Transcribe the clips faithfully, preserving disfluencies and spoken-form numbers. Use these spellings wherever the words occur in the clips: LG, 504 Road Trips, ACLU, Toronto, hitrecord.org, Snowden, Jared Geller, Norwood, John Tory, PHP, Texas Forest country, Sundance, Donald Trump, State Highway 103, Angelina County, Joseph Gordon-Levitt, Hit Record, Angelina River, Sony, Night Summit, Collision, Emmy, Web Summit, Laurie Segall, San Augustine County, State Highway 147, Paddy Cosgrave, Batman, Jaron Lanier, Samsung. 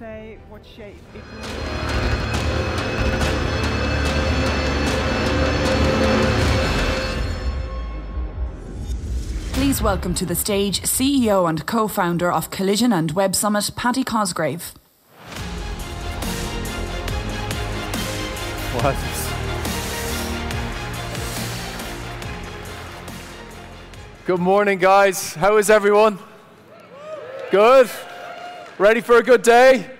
say what shape it will. Please welcome to the stage C E O and co-founder of Collision and Web Summit, Paddy Cosgrave. What? Good morning, guys. How is everyone? Good? Ready for a good day?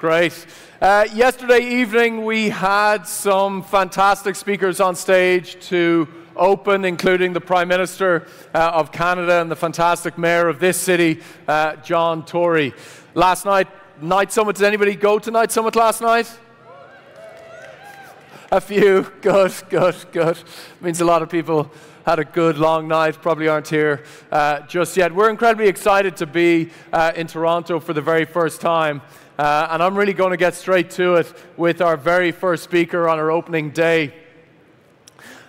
Great. Uh, yesterday evening, we had some fantastic speakers on stage to open, including the Prime Minister uh, of Canada and the fantastic Mayor of this city, uh, John Tory. Last night, Night Summit. Did anybody go to Night Summit last night? A few. Good, good, good. Means a lot of people had a good long night, probably aren't here uh, just yet. We're incredibly excited to be uh, in Toronto for the very first time. Uh, and I'm really going to get straight to it with our very first speaker on our opening day.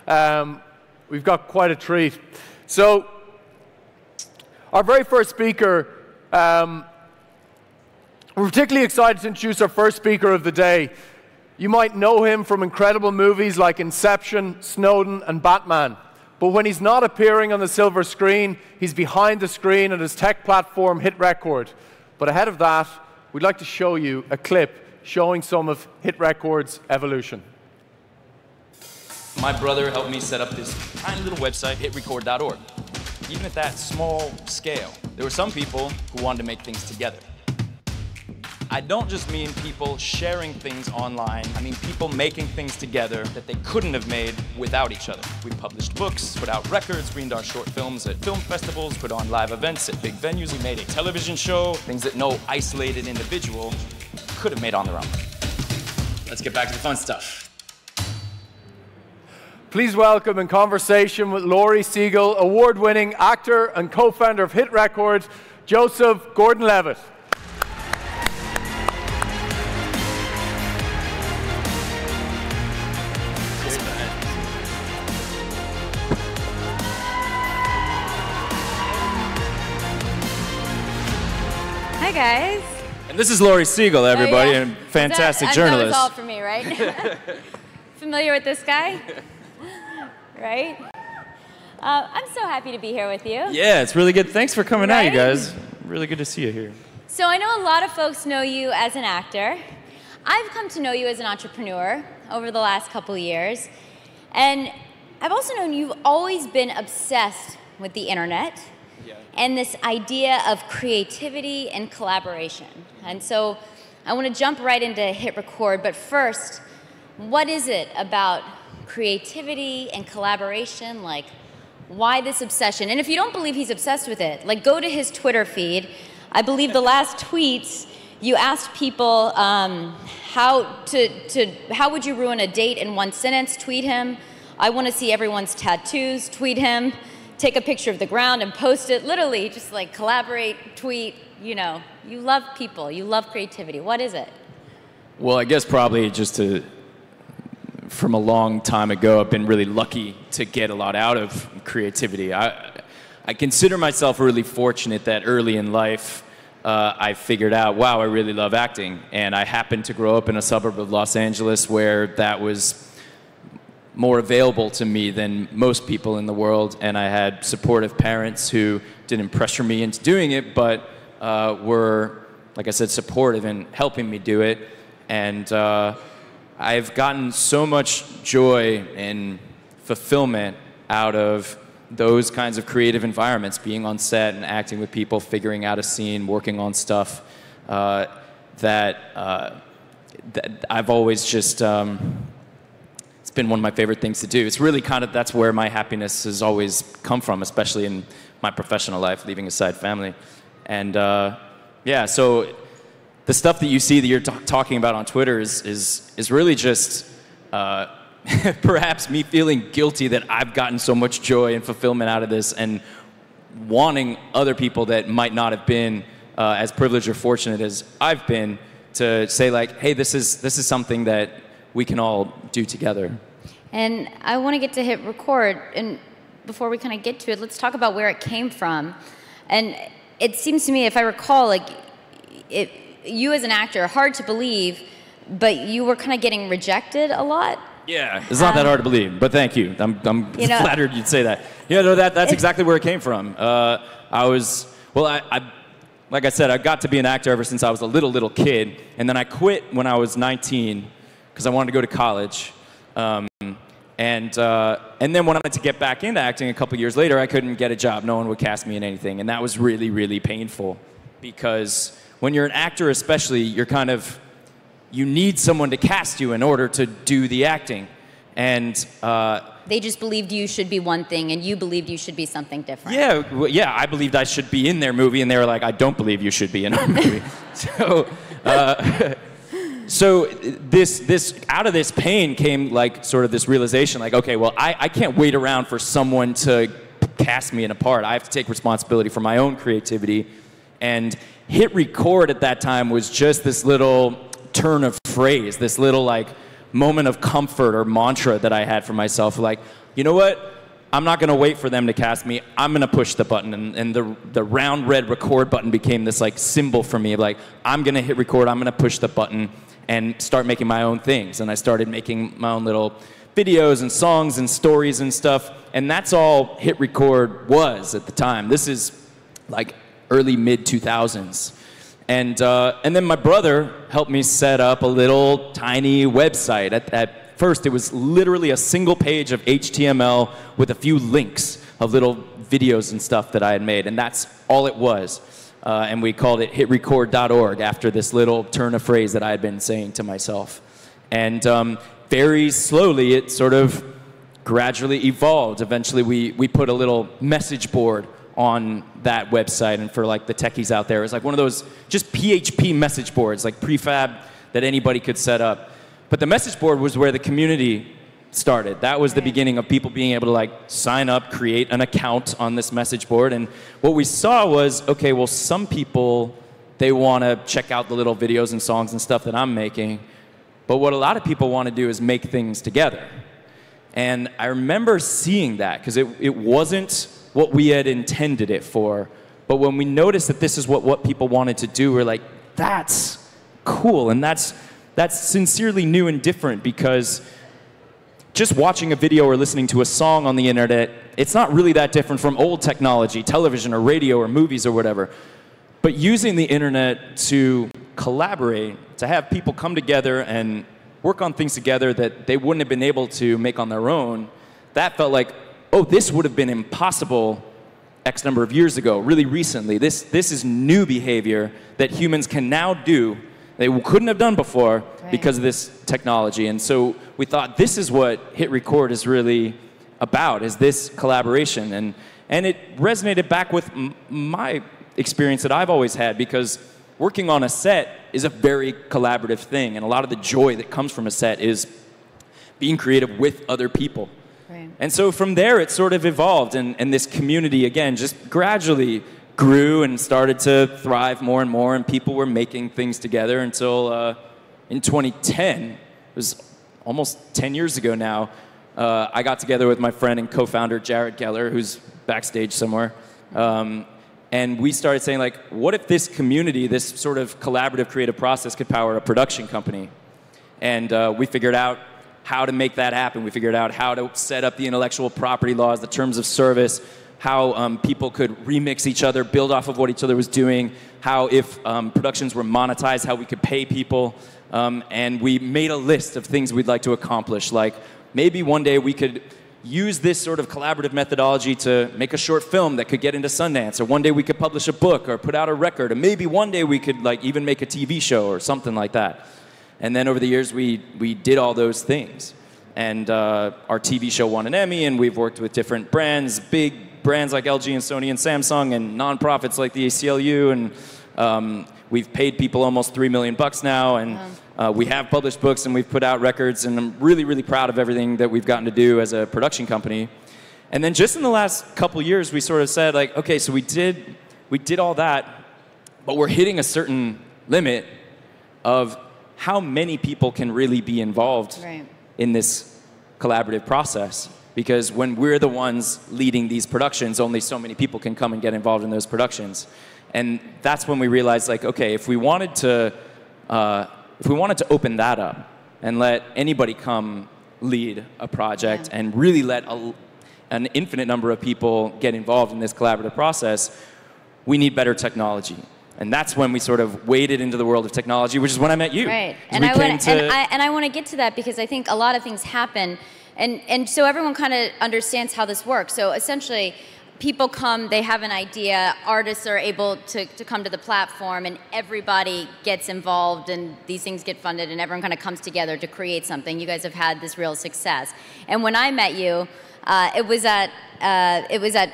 Um, we've got quite a treat. So our very first speaker, um, we're particularly excited to introduce our first speaker of the day. You might know him from incredible movies like Inception, Snowden, and Batman. But when he's not appearing on the silver screen, he's behind the screen at his tech platform, Hit Record. But ahead of that, we'd like to show you a clip showing some of Hit Record's evolution. My brother helped me set up this tiny little website, hit record dot org. Even at that small scale, there were some people who wanted to make things together. I don't just mean people sharing things online. I mean people making things together that they couldn't have made without each other. We published books, put out records, screened our short films at film festivals, put on live events at big venues. We made a television show, things that no isolated individual could have made on their own. Let's get back to the fun stuff. Please welcome in conversation with Laurie Segall, award-winning actor and co-founder of Hit Record, Joseph Gordon-Levitt. Guys. And this is Laurie Segall, everybody, oh, yeah. and fantastic that, journalist. That was all for me, right? Familiar with this guy, right? Uh, I'm so happy to be here with you. Yeah, it's really good. Thanks for coming right? out, you guys. Really good to see you here. So I know a lot of folks know you as an actor. I've come to know you as an entrepreneur over the last couple years. And I've also known you've always been obsessed with the internet. Yeah. And this idea of creativity and collaboration. And so I want to jump right into Hit Record, but first, what is it about creativity and collaboration? Like, why this obsession? And if you don't believe he's obsessed with it, like, go to his Twitter feed. I believe the last tweets, you asked people um, how, to, to, how would you ruin a date in one sentence? Tweet him. I want to see everyone's tattoos. Tweet him. Take a picture of the ground and post it, literally just like collaborate, tweet, you know. You love people, you love creativity. What is it? Well, I guess probably just to, from a long time ago, I've been really lucky to get a lot out of creativity. I, I consider myself really fortunate that early in life, uh, I figured out, wow, I really love acting. And I happened to grow up in a suburb of Los Angeles where that was more available to me than most people in the world, and I had supportive parents who didn't pressure me into doing it, but uh, were, like I said, supportive in helping me do it. And uh, I've gotten so much joy and fulfillment out of those kinds of creative environments, being on set and acting with people, figuring out a scene, working on stuff, uh, that, uh, that I've always just, um, been one of my favorite things to do. It's really kind of, that's where my happiness has always come from, especially in my professional life, leaving aside family. And uh, yeah, so the stuff that you see that you're talking about on Twitter is, is, is really just uh, perhaps me feeling guilty that I've gotten so much joy and fulfillment out of this and wanting other people that might not have been uh, as privileged or fortunate as I've been to say like, hey, this is, this is something that we can all do together. And I want to get to Hit Record, and before we kind of get to it, let's talk about where it came from. And it seems to me, if I recall, like it, you as an actor, hard to believe, but you were kind of getting rejected a lot. Yeah, it's not um, that hard to believe, but thank you. I'm, I'm you know, flattered you'd say that. Yeah, no, that, that's exactly where it came from. Uh, I was, well, I, I, like I said, I got to be an actor ever since I was a little, little kid, and then I quit when I was nineteen because I wanted to go to college. Um, and, uh, and then when I wanted to get back into acting a couple years later, I couldn't get a job. No one would cast me in anything, and that was really, really painful because when you're an actor especially, you're kind of, you need someone to cast you in order to do the acting. And uh, they just believed you should be one thing and you believed you should be something different. Yeah, well, yeah, I believed I should be in their movie and they were like, I don't believe you should be in our movie. so uh, so this, this, out of this pain came like sort of this realization like, okay, well, I, I can't wait around for someone to cast me in a part. I have to take responsibility for my own creativity. And Hit Record at that time was just this little turn of phrase, this little like moment of comfort or mantra that I had for myself, like, you know what, I'm not gonna wait for them to cast me, I'm gonna push the button, and, and the, the round red record button became this like symbol for me, like, I'm gonna hit record, I'm gonna push the button and start making my own things, and I started making my own little videos and songs and stories and stuff, and that's all Hit Record was at the time. This is like early mid two thousands. And, uh, and then my brother helped me set up a little tiny website. At, at first, it was literally a single page of H T M L with a few links of little videos and stuff that I had made, and that's all it was. Uh, and we called it hit record dot org after this little turn of phrase that I had been saying to myself. And um, very slowly, it sort of gradually evolved. Eventually, we, we put a little message board on that website, and for like the techies out there, it's like one of those just P H P message boards, like prefab that anybody could set up. But the message board was where the community started. That was the beginning of people being able to like sign up, create an account on this message board. And what we saw was, okay, well, some people, they want to check out the little videos and songs and stuff that I'm making. But what a lot of people want to do is make things together. And I remember seeing that because it, it wasn't what we had intended it for. But when we noticed that this is what, what people wanted to do, we're like, that's cool. And that's, that's sincerely new and different because just watching a video or listening to a song on the internet, it's not really that different from old technology, television or radio or movies or whatever. But using the internet to collaborate, to have people come together and work on things together that they wouldn't have been able to make on their own, that felt like, oh, this would have been impossible X number of years ago, really recently. This, this is new behavior that humans can now do they couldn't have done before right. because of this technology. And so we thought this is what Hit Record is really about, is this collaboration. And, and it resonated back with m my experience that I've always had because working on a set is a very collaborative thing. And a lot of the joy that comes from a set is being creative with other people. Right. And so from there, it sort of evolved, and, and this community, again, just gradually grew and started to thrive more and more, and people were making things together until uh, in twenty ten, it was almost ten years ago now, uh, I got together with my friend and co-founder, Jared Geller, who's backstage somewhere, um, and we started saying, like, what if this community, this sort of collaborative creative process could power a production company? And uh, we figured out how to make that happen. We figured out how to set up the intellectual property laws, the terms of service, how um, people could remix each other, build off of what each other was doing, how if um, productions were monetized, how we could pay people. Um, and we made a list of things we'd like to accomplish, like maybe one day we could use this sort of collaborative methodology to make a short film that could get into Sundance, or one day we could publish a book or put out a record, or maybe one day we could like even make a T V show or something like that. And then over the years, we, we did all those things. And uh, our T V show won an Emmy, and we've worked with different brands, big brands like L G and Sony and Samsung, and nonprofits like the A C L U. And um, we've paid people almost three million bucks now. And uh, we have published books, and we've put out records. And I'm really, really proud of everything that we've gotten to do as a production company. And then just in the last couple years, we sort of said, like, OK, so we did, we did all that, but we're hitting a certain limit of how many people can really be involved right. in this collaborative process. Because when we're the ones leading these productions, only so many people can come and get involved in those productions. And that's when we realized, like, okay, if we wanted to, uh, if we wanted to open that up and let anybody come lead a project yeah. and really let a, an infinite number of people get involved in this collaborative process, we need better technology. And that's when we sort of waded into the world of technology, which is when I met you. Right. And I, wanna, to... and, I, and I want to get to that because I think a lot of things happen. And, and so everyone kind of understands how this works. So essentially, people come, they have an idea, artists are able to, to come to the platform, and everybody gets involved, and these things get funded, and everyone kind of comes together to create something. You guys have had this real success. And when I met you, uh, it was at, uh, it was at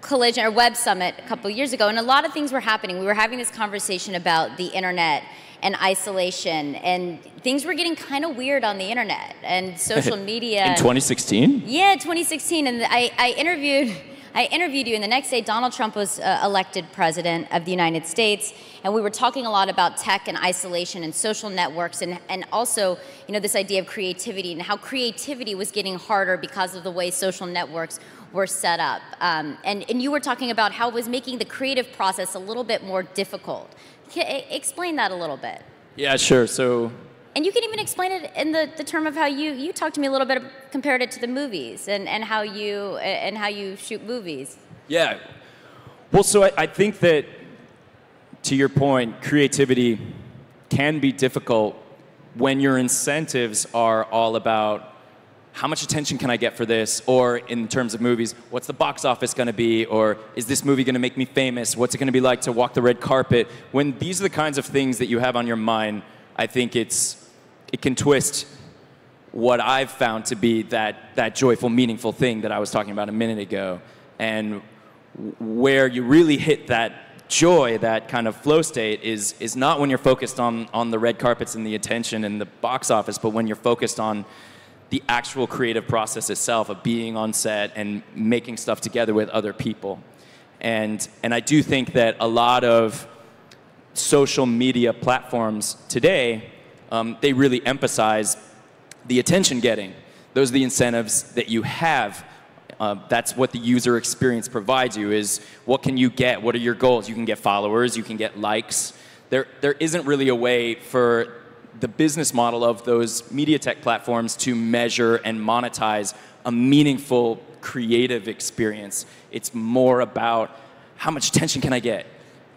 Collision or Web Summit a couple years ago, and a lot of things were happening. We were having this conversation about the internet and isolation, and things were getting kind of weird on the internet and social media. In twenty sixteen? Yeah, twenty sixteen, and I, I interviewed I interviewed you, and the next day Donald Trump was uh, elected president of the United States, and we were talking a lot about tech and isolation and social networks, and, and also, you know, this idea of creativity and how creativity was getting harder because of the way social networks were set up. Um, and, and you were talking about how it was making the creative process a little bit more difficult. Can, explain that a little bit. Yeah, sure. So, and you can even explain it in the, the term of how you, you talked to me a little bit, compared it to the movies and, and how you and how you shoot movies. Yeah. Well, so I, I think that, to your point, creativity can be difficult when your incentives are all about how much attention can I get for this, or in terms of movies, what's the box office going to be, or is this movie going to make me famous, what's it going to be like to walk the red carpet. When these are the kinds of things that you have on your mind, I think it's, it can twist what I've found to be that, that joyful, meaningful thing that I was talking about a minute ago. And where you really hit that joy, that kind of flow state, is, is not when you're focused on, on the red carpets and the attention and the box office, but when you're focused on the actual creative process itself of being on set and making stuff together with other people. And, and I do think that a lot of social media platforms today, um, they really emphasize the attention getting. Those are the incentives that you have. Uh, that's what the user experience provides you, is what can you get? What are your goals? You can get followers, you can get likes. There, there isn't really a way for the business model of those media tech platforms to measure and monetize a meaningful creative experience. It's more about how much attention can I get?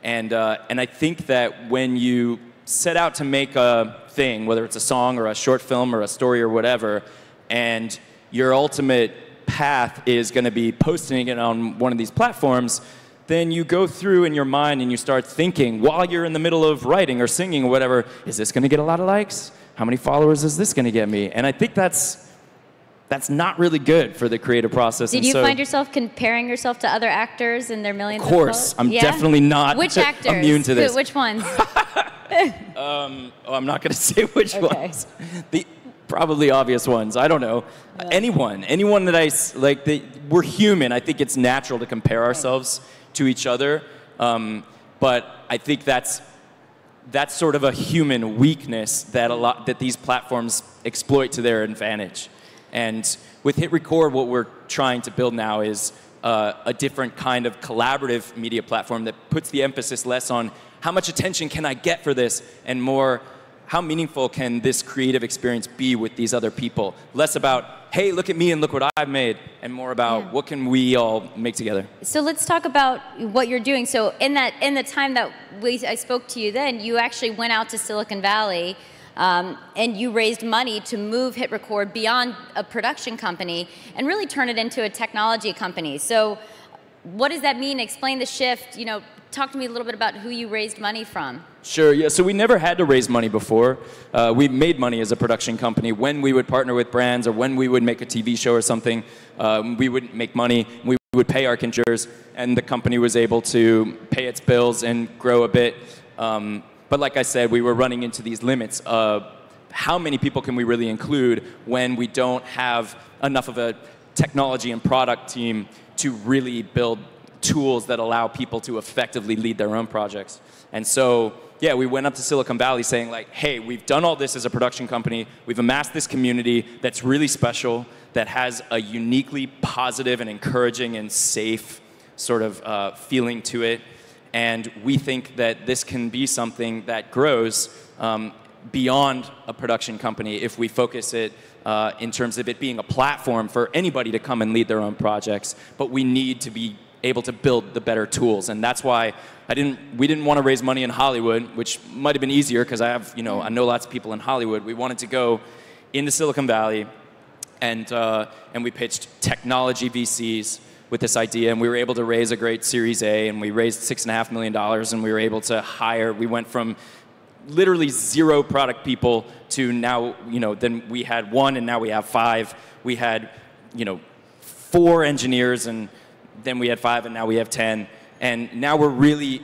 And, uh, and I think that when you set out to make a thing, whether it's a song or a short film or a story or whatever, and your ultimate path is going to be posting it on one of these platforms, then you go through in your mind and you start thinking, while you're in the middle of writing or singing or whatever, is this going to get a lot of likes? How many followers is this going to get me? And I think that's, that's not really good for the creative process. Did and you so, find yourself comparing yourself to other actors and their millions of course, of I'm yeah? definitely not which actors? immune to this. Which ones? um, oh, I'm not going to say which okay. ones. The probably obvious ones. I don't know. Yeah. Anyone. Anyone that I, like, the, we're human. I think it's natural to compare ourselves right. to each other. Um, but I think that's, that's sort of a human weakness that, a lot, that these platforms exploit to their advantage. And with Hit Record, what we're trying to build now is uh, a different kind of collaborative media platform that puts the emphasis less on how much attention can I get for this, and more how meaningful can this creative experience be with these other people. Less about, hey, look at me and look what I've made, and more about yeah. what can we all make together. So let's talk about what you're doing. So in, that, in the time that we, I spoke to you then, you actually went out to Silicon Valley Um, and you raised money to move Hit Record beyond a production company and really turn it into a technology company. So what does that mean? Explain the shift. You know, talk to me a little bit about who you raised money from. Sure, yeah. So we never had to raise money before. Uh, we made money as a production company. When we would partner with brands or when we would make a T V show or something, um, we would make money. We would pay our contributors, and the company was able to pay its bills and grow a bit. Um, But like I said, we were running into these limits of how many people can we really include when we don't have enough of a technology and product team to really build tools that allow people to effectively lead their own projects. And so, yeah, we went up to Silicon Valley saying, like, hey, we've done all this as a production company. We've amassed this community that's really special, that has a uniquely positive and encouraging and safe sort of uh, feeling to it. And we think that this can be something that grows um, beyond a production company if we focus it uh, in terms of it being a platform for anybody to come and lead their own projects. But we need to be able to build the better tools, and that's why I didn't. We didn't want to raise money in Hollywood, which might have been easier because I have, you know, I know lots of people in Hollywood. We wanted to go into Silicon Valley, and uh, and we pitched technology V Cs with this idea, and we were able to raise a great Series A, and we raised six and a half million dollars, and we were able to hire. We went from literally zero product people to now, you know, then we had one, and now we have five. We had, you know, four engineers and. Then we had five, and now we have ten. And now we're really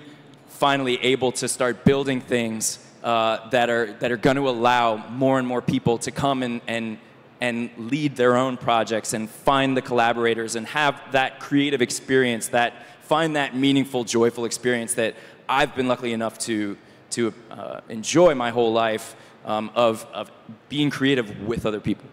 finally able to start building things uh, that are that are going to allow more and more people to come and, and, and lead their own projects and find the collaborators and have that creative experience, that find that meaningful, joyful experience that I've been lucky enough to, to uh, enjoy my whole life um, of, of being creative with other people.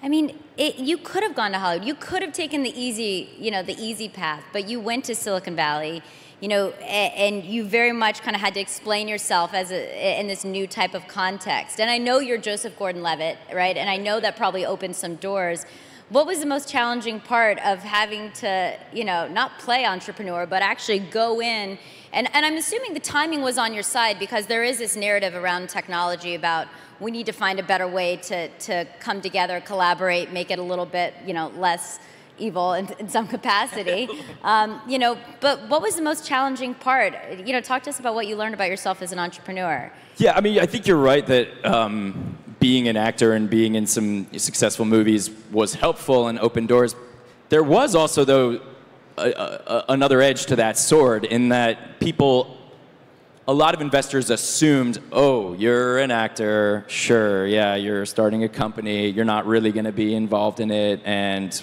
I mean, it, you could have gone to Hollywood. You could have taken the easy, you know, the easy path, but you went to Silicon Valley, you know, and, and you very much kind of had to explain yourself as a, in this new type of context. And I know you're Joseph Gordon-Levitt, right? And I know that probably opened some doors. What was the most challenging part of having to, you know, not play entrepreneur, but actually go in? And, and I'm assuming the timing was on your side, because there is this narrative around technology about we need to find a better way to, to come together, collaborate, make it a little bit, you know, less evil in, in some capacity. Um, you know, but what was the most challenging part? You know, talk to us about what you learned about yourself as an entrepreneur. Yeah, I mean, I think you're right that um, being an actor and being in some successful movies was helpful and opened doors. There was also, though, a, a, another edge to that sword, in that people, a lot of investors assumed, oh, you're an actor, sure, yeah, you're starting a company, you're not really going to be involved in it, and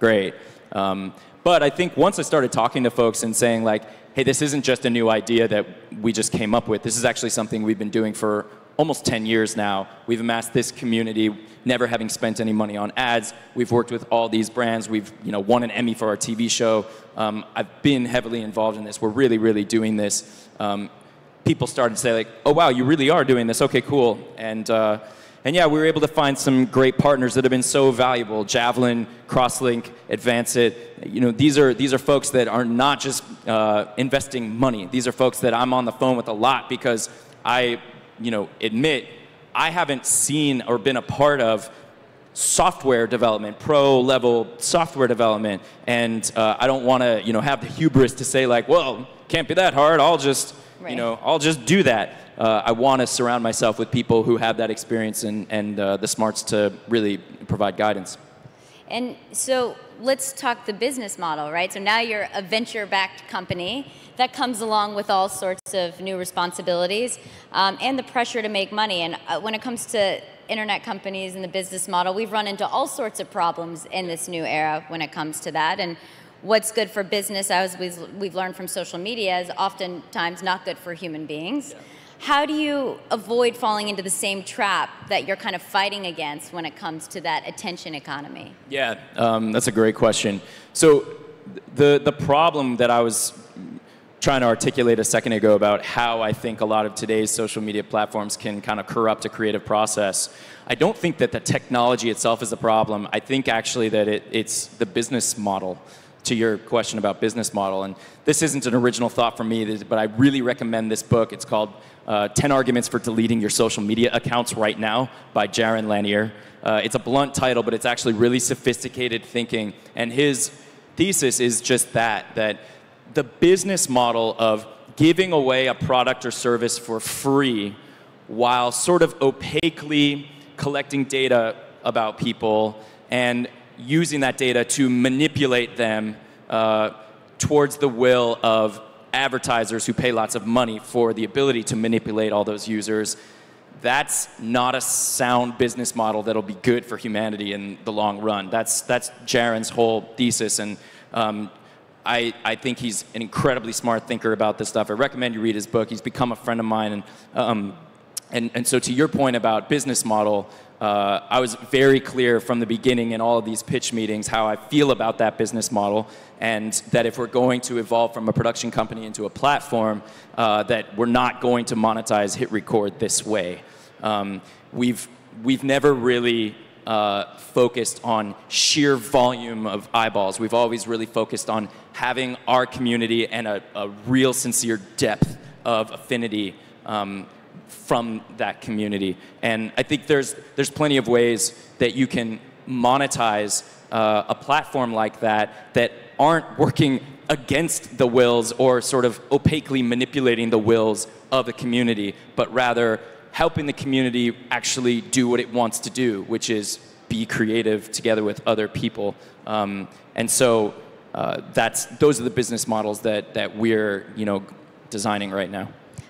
great. Um, but I think once I started talking to folks and saying, like, hey, this isn't just a new idea that we just came up with, this is actually something we've been doing for almost ten years now. We've amassed this community, never having spent any money on ads. We've worked with all these brands. We've, you know, won an Emmy for our T V show. Um, I've been heavily involved in this. We're really, really doing this. Um, people started to say, like, oh, wow, you really are doing this. Okay, cool. And, uh, and yeah, we were able to find some great partners that have been so valuable. Javelin, Crosslink, Advancit. You know, these are, these are folks that are not just uh, investing money. These are folks that I'm on the phone with a lot, because I, you know, admit I haven't seen or been a part of software development, pro-level software development. And uh, I don't want to, you know, have the hubris to say, like, well, can't be that hard. I'll just... Right. You know, I'll just do that. Uh, I want to surround myself with people who have that experience and, and uh, the smarts to really provide guidance. And so let's talk the business model, right? So now you're a venture-backed company that comes along with all sorts of new responsibilities um, and the pressure to make money. And uh, when it comes to internet companies and the business model, we've run into all sorts of problems in this new era when it comes to that. And what's good for business, as we've learned from social media, is oftentimes not good for human beings. Yeah. How do you avoid falling into the same trap that you're kind of fighting against when it comes to that attention economy? Yeah, um, that's a great question. So the, the problem that I was trying to articulate a second ago about how I think a lot of today's social media platforms can kind of corrupt a creative process, I don't think that the technology itself is the problem. I think actually that it, it's the business model. To your question about business model, and this isn't an original thought from me, but I really recommend this book. It's called uh, ten arguments for Deleting Your Social Media Accounts Right Now by Jaron Lanier. Uh, it's a blunt title, but it's actually really sophisticated thinking, and his thesis is just that, that the business model of giving away a product or service for free while sort of opaquely collecting data about people and using that data to manipulate them uh, towards the will of advertisers who pay lots of money for the ability to manipulate all those users, that's not a sound business model that'll be good for humanity in the long run. That's, that's Jaron's whole thesis, and um, I, I think he's an incredibly smart thinker about this stuff. I recommend you read his book. He's become a friend of mine, and um, And, and so to your point about business model, uh, I was very clear from the beginning in all of these pitch meetings how I feel about that business model, and that if we're going to evolve from a production company into a platform, uh, that we're not going to monetize Hit Record this way. Um, we've, we've never really uh, focused on sheer volume of eyeballs. We've always really focused on having our community and a, a real sincere depth of affinity um, from that community. And I think there's, there's plenty of ways that you can monetize uh, a platform like that that aren't working against the wills or sort of opaquely manipulating the wills of the community, but rather helping the community actually do what it wants to do, which is be creative together with other people. Um, and so uh, that's, those are the business models that, that we're, you know, designing right now.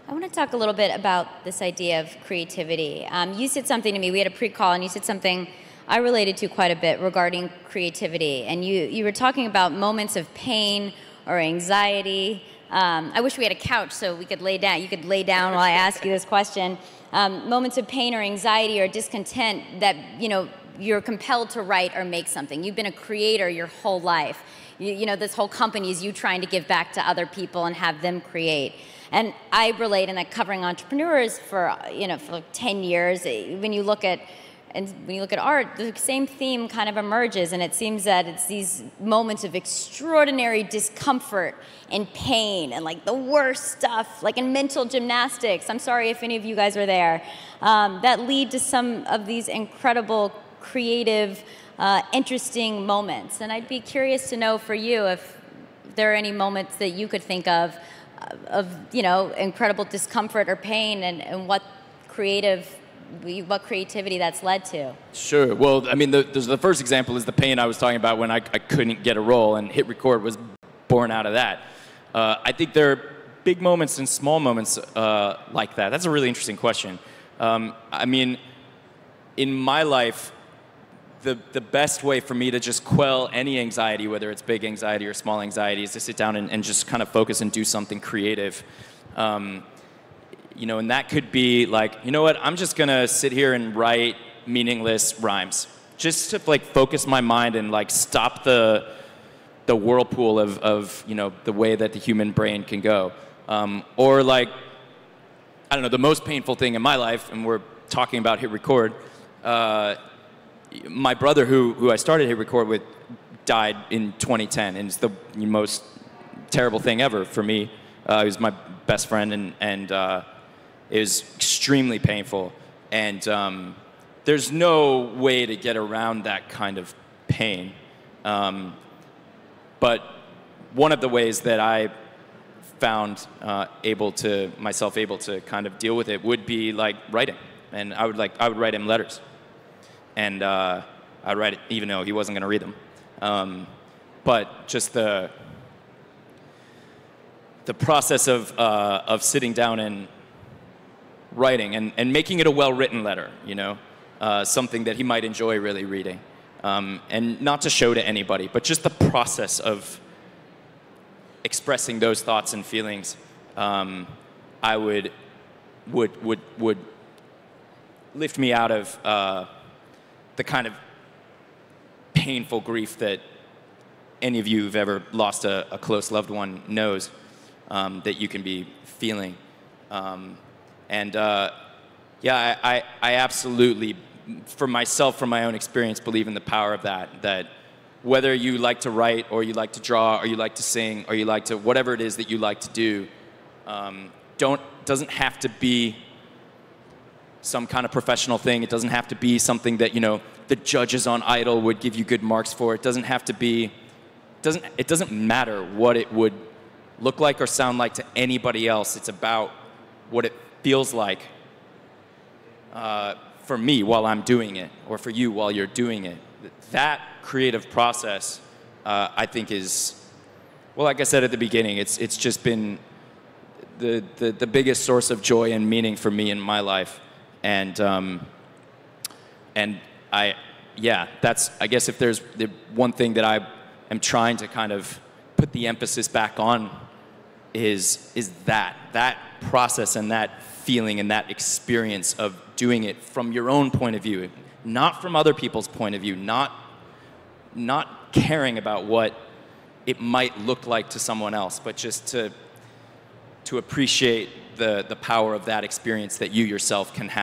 I want to talk a little bit about this idea of creativity. Um, you said something to me, we had a pre-call, and you said something I related to quite a bit regarding creativity. And you, you were talking about moments of pain or anxiety. Um, I wish we had a couch so we could lay down. You could lay down while I ask you this question. Um, moments of pain or anxiety or discontent that, you know, you're compelled to write or make something. You've been a creator your whole life. You, you know, this whole company is you trying to give back to other people and have them create. And I relate in that covering entrepreneurs for, you know, for like ten years, when you look at, and when you look at art, the same theme kind of emerges, and it seems that it's these moments of extraordinary discomfort and pain and like the worst stuff, like in mental gymnastics, I'm sorry if any of you guys were there, um, that lead to some of these incredible creative, uh, interesting moments. And I'd be curious to know for you if there are any moments that you could think of of, you know, incredible discomfort or pain, and, and what creative, what creativity that's led to. Sure. Well, I mean, the, the first example is the pain I was talking about when I, I couldn't get a role, and Hit Record was born out of that. Uh, I think there are big moments and small moments uh, like that. That's a really interesting question. Um, I mean, in my life, the, the best way for me to just quell any anxiety, whether it's big anxiety or small anxiety, is to sit down and, and just kind of focus and do something creative. Um, you know, and that could be like, you know what, I'm just gonna sit here and write meaningless rhymes. Just to like focus my mind and like stop the, the whirlpool of, of, you know, the way that the human brain can go. Um, or like, I don't know, the most painful thing in my life, and we're talking about Hit Record, uh, my brother, who, who I started Hit Record with, died in twenty ten, and it's the most terrible thing ever for me. Uh, he was my best friend, and, and uh, it was extremely painful. And um, there's no way to get around that kind of pain. Um, but one of the ways that I found uh, able to, myself able to kind of deal with it would be like writing. And I would, like, I would write him letters. And uh, I read it, even though he wasn't going to read them. Um, but just the the process of uh, of sitting down and writing and, and making it a well-written letter, you know, uh, something that he might enjoy really reading, um, and not to show to anybody, but just the process of expressing those thoughts and feelings, um, I would would would would lift me out of. Uh, the kind of painful grief that any of you who've ever lost a, a close loved one knows um, that you can be feeling. Um, and uh, yeah, I, I, I absolutely, for myself, from my own experience, believe in the power of that, that whether you like to write or you like to draw or you like to sing or you like to, whatever it is that you like to do, um, don't, doesn't have to be some kind of professional thing. It doesn't have to be something that, you know, the judges on Idol would give you good marks for. It doesn't have to be, doesn't, it doesn't matter what it would look like or sound like to anybody else. It's about what it feels like uh, for me while I'm doing it, or for you while you're doing it. That creative process, uh, I think is, well, like I said at the beginning, it's, it's just been the, the, the biggest source of joy and meaning for me in my life. And, um, and I, yeah, that's, I guess if there's the one thing that I am trying to kind of put the emphasis back on is, is that, that process and that feeling and that experience of doing it from your own point of view, not from other people's point of view, not, not caring about what it might look like to someone else, but just to, to appreciate the, the power of that experience that you yourself can have.